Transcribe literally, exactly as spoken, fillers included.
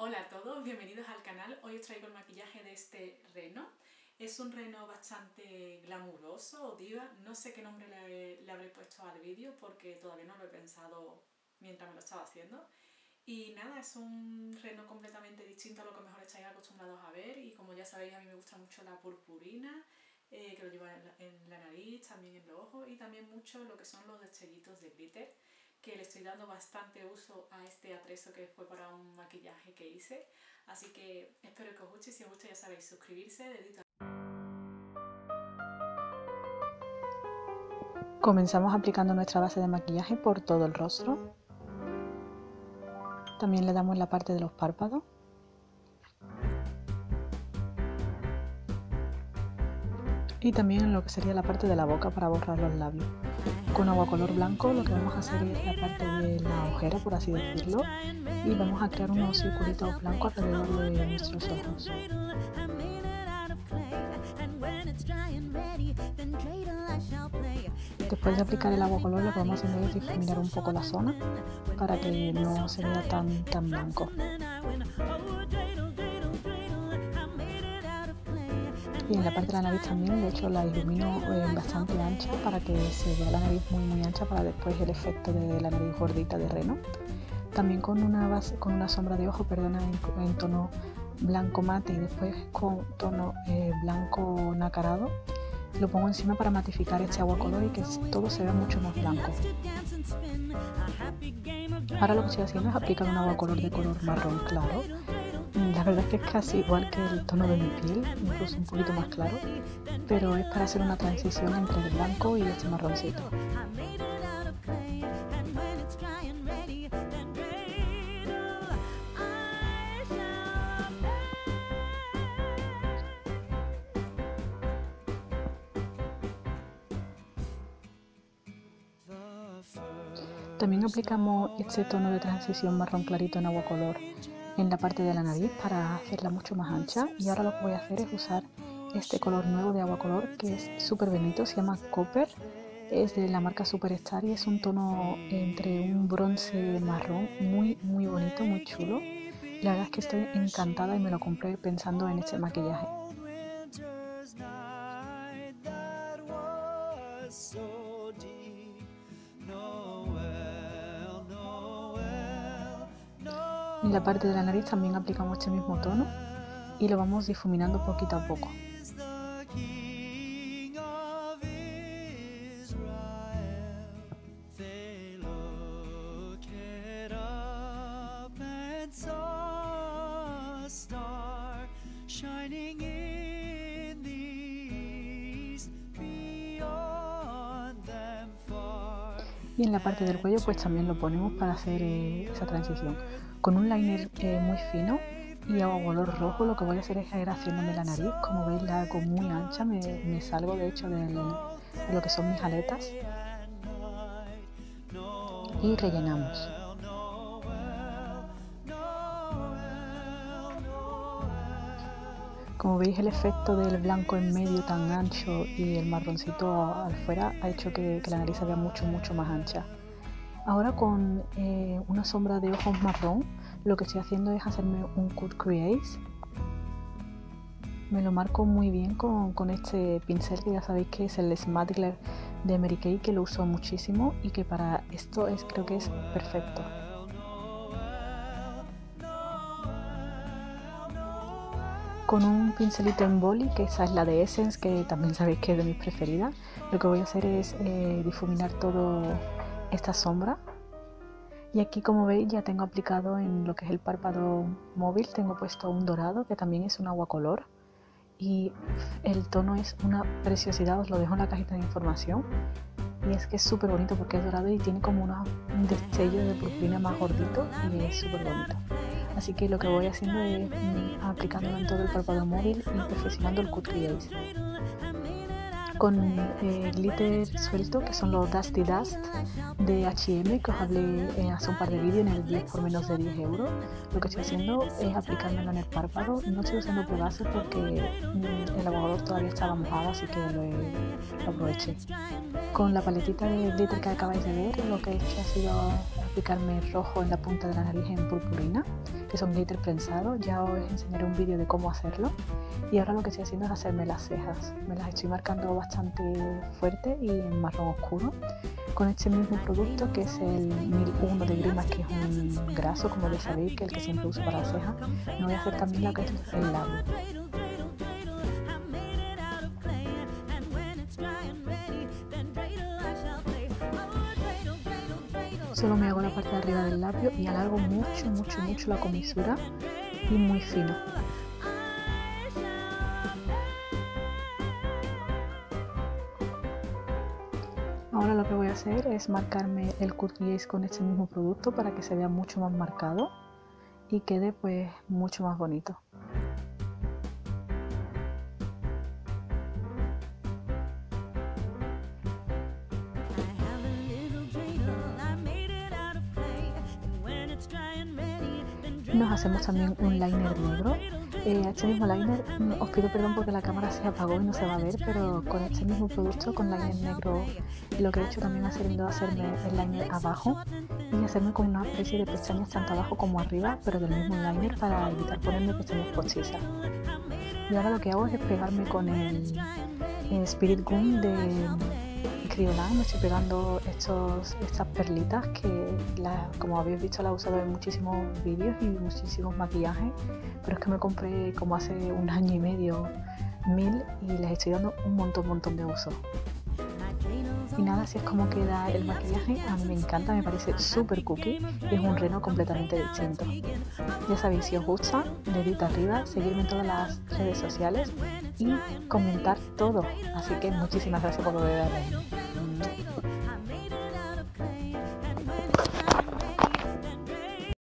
Hola a todos, bienvenidos al canal. Hoy os traigo el maquillaje de este reno. Es un reno bastante glamuroso o diva. No sé qué nombre le, le habré puesto al vídeo porque todavía no lo he pensado mientras me lo estaba haciendo. Y nada, es un reno completamente distinto a lo que mejor estáis acostumbrados a ver. Y como ya sabéis, a mí me gusta mucho la purpurina, eh, que lo lleva en la, en la nariz, también en los ojos, y también mucho lo que son los destellitos de glitter, que le estoy dando bastante uso a este atrezo que fue para un maquillaje que hice. Así que espero que os guste, si os gusta ya sabéis, suscribirse, dedito. Comenzamos aplicando nuestra base de maquillaje por todo el rostro. También le damos la parte de los párpados. Y también en lo que sería la parte de la boca para borrar los labios. Con agua color blanco lo que vamos a hacer es la parte de la ojera, por así decirlo, y vamos a crear unos circulitos blancos alrededor de nuestros ojos. Después de aplicar el agua color lo que vamos a hacer es difuminar un poco la zona para que no se vea tan, tan blanco. Y en la parte de la nariz también, de hecho la ilumino bastante ancha para que se vea la nariz muy muy ancha, para después el efecto de la nariz gordita de reno. También con una base, con una sombra de ojo, perdona, en, en tono blanco mate y después con tono eh, blanco nacarado, lo pongo encima para matificar este agua color y que todo se vea mucho más blanco. Ahora lo que estoy haciendo es aplicar un agua color de color marrón claro. La verdad es que es casi igual que el tono de mi piel, incluso un poquito más claro, pero es para hacer una transición entre el blanco y este marroncito. También aplicamos este tono de transición marrón clarito en agua color en la parte de la nariz para hacerla mucho más ancha. Y ahora lo que voy a hacer es usar este color nuevo de agua color, que es súper bonito, se llama Copper, es de la marca Superstar y es un tono entre un bronce marrón muy muy bonito, muy chulo. La verdad es que estoy encantada y me lo compré pensando en este maquillaje. En la parte de la nariz también aplicamos este mismo tono y lo vamos difuminando poquito a poco. Y en la parte del cuello pues también lo ponemos para hacer eh, esa transición. Con un liner eh, muy fino y agua color rojo lo que voy a hacer es ir haciéndome la nariz. Como veis la hago muy ancha, me, me salgo de hecho del, de lo que son mis aletas y rellenamos. Como veis el efecto del blanco en medio tan ancho y el marroncito al fuera ha hecho que, que la nariz se vea mucho mucho más ancha. Ahora con eh, una sombra de ojos marrón lo que estoy haciendo es hacerme un cut crease. Me lo marco muy bien con, con este pincel que ya sabéis que es el Smudgler de Mary Kay, que lo uso muchísimo y que para esto es, creo que es perfecto. Con un pincelito en boli, que esa es la de Essence, que también sabéis que es de mis preferidas, lo que voy a hacer es eh, difuminar todo esta sombra. Y aquí como veis ya tengo aplicado en lo que es el párpado móvil, tengo puesto un dorado que también es un agua color y el tono es una preciosidad, os lo dejo en la cajita de información. Y es que es súper bonito porque es dorado y tiene como unos, un destello de purpurina más gordito y es súper bonito. Así que lo que voy haciendo es aplicándolo en todo el párpado móvil y perfeccionando el cut crease con eh, glitter suelto, que son los Dusty Dust de H y M, que os hablé eh, hace un par de vídeos en el diez por menos de diez euros. Lo que estoy haciendo es aplicármelo en el párpado, no estoy usando prebase porque mm, el aguador todavía estaba mojado, así que lo, eh, lo aproveché. Con la paletita de glitter que acabáis de ver, lo que he hecho ha sido aplicarme rojo en la punta de la nariz en purpurina, que son glitter prensado. Ya os enseñaré un vídeo de cómo hacerlo. Y ahora lo que estoy haciendo es hacerme las cejas. Me las estoy marcando bastante fuerte y en marrón oscuro con este mismo producto, que es el mil uno de Grimas, que es un graso, como ya sabéis, que es el que siempre uso para las cejas. Me voy a hacer también la que es el labio. Solo me hago la parte de arriba del labio y alargo mucho, mucho, mucho la comisura y muy fino. Ahora lo que voy a hacer es marcarme el cutis con este mismo producto para que se vea mucho más marcado y quede pues mucho más bonito. Nos hacemos también un liner negro. Eh, este mismo liner, os pido perdón porque la cámara se apagó y no se va a ver, pero con este mismo producto, con liner negro, lo que he hecho también ha sido hacerme el liner abajo y hacerme con una especie de pestañas tanto abajo como arriba, pero del mismo liner, para evitar ponerme pestañas postizas. Y ahora lo que hago es pegarme con el, el Spirit Gum de Criolan. Me estoy pegando estos, estas perlitas que, la, como habéis visto, las he usado en muchísimos vídeos y muchísimos maquillajes, pero es que me compré como hace un año y medio mil y les estoy dando un montón, montón de uso. Y nada, así es como queda el maquillaje. A mí me encanta, me parece súper cookie y es un reno completamente distinto. Ya sabéis, si os gusta, dedito arriba, seguirme en todas las redes sociales y comentar todo. Así que muchísimas gracias por volver a verme.